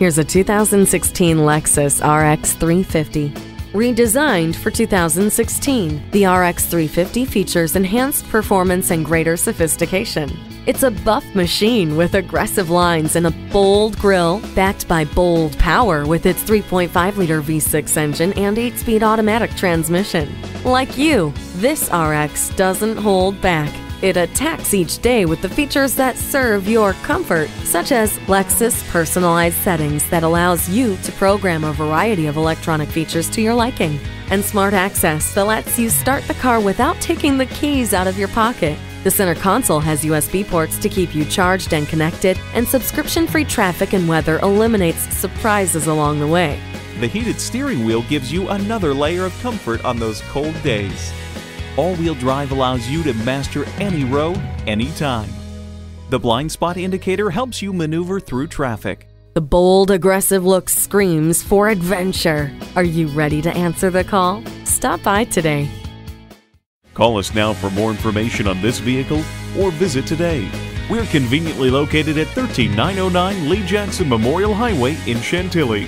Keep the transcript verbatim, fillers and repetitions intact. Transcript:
Here's a two thousand sixteen Lexus R X three fifty. Redesigned for two thousand sixteen, the R X three fifty features enhanced performance and greater sophistication. It's a buff machine with aggressive lines and a bold grille, backed by bold power with its three point five liter V six engine and eight speed automatic transmission. Like you, this R X doesn't hold back. It attacks each day with the features that serve your comfort, such as Lexus personalized settings that allows you to program a variety of electronic features to your liking, and smart access that lets you start the car without taking the keys out of your pocket. The center console has U S B ports to keep you charged and connected, and subscription-free traffic and weather eliminates surprises along the way. The heated steering wheel gives you another layer of comfort on those cold days. All-wheel drive allows you to master any road, anytime. The blind spot indicator helps you maneuver through traffic. The bold, aggressive look screams for adventure. Are you ready to answer the call? Stop by today. Call us now for more information on this vehicle or visit today. We're conveniently located at one three nine oh nine Lee Jackson Memorial Highway in Chantilly.